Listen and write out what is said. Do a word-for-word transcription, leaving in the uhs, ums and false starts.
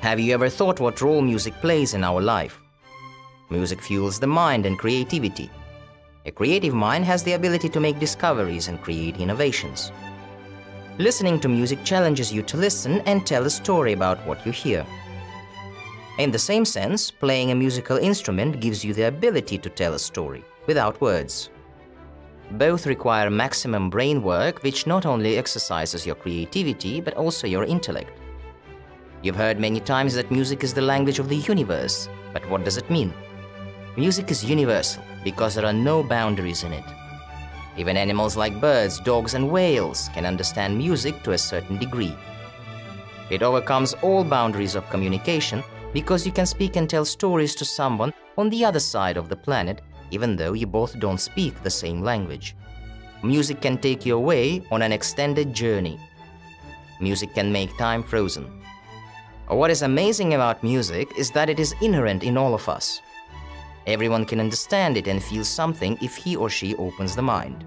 Have you ever thought what role music plays in our life? Music fuels the mind and creativity. A creative mind has the ability to make discoveries and create innovations. Listening to music challenges you to listen and tell a story about what you hear. In the same sense, playing a musical instrument gives you the ability to tell a story, without words. Both require maximum brain work, which not only exercises your creativity, but also your intellect. You've heard many times that music is the language of the universe, but what does it mean? Music is universal because there are no boundaries in it. Even animals like birds, dogs, and whales can understand music to a certain degree. It overcomes all boundaries of communication because you can speak and tell stories to someone on the other side of the planet, even though you both don't speak the same language. Music can take you away on an extended journey. Music can make time frozen. What is amazing about music is that it is inherent in all of us. Everyone can understand it and feel something if he or she opens the mind.